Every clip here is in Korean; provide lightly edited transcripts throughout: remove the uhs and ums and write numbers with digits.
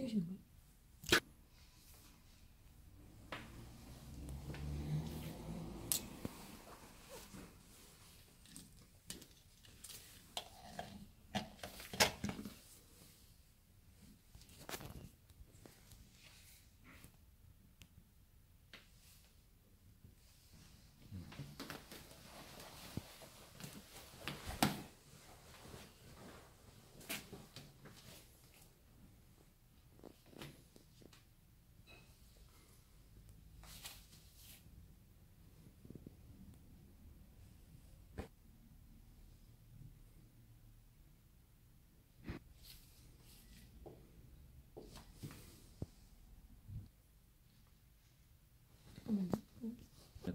찍으시는 거예요?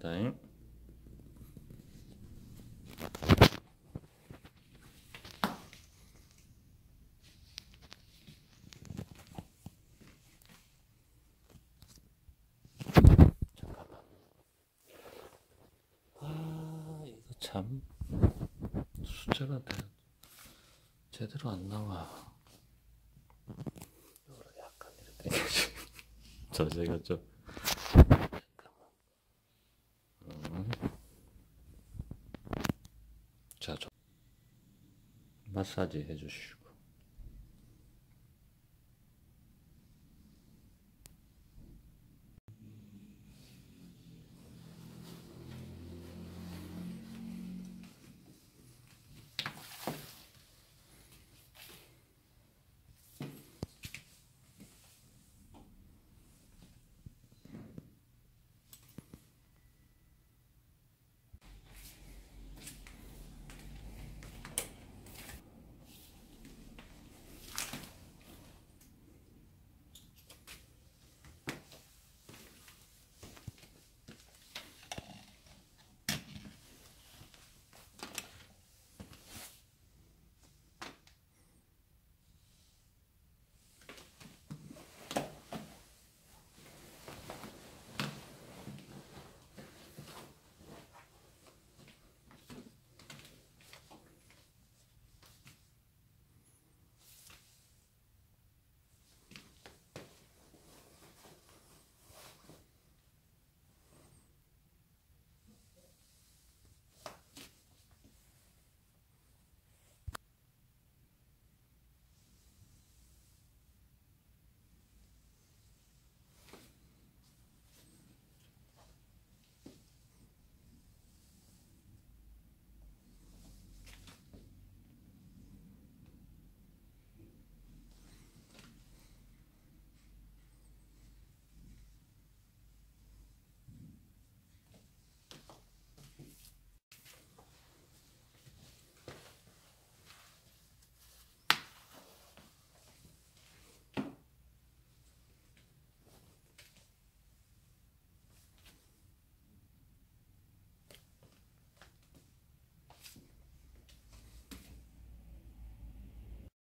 다잉. 잠깐만. 아, 이거 참 숫자가 제대로 안 나와. 이거 약간 이렇게 저 제가 좀. 마사지 해주시고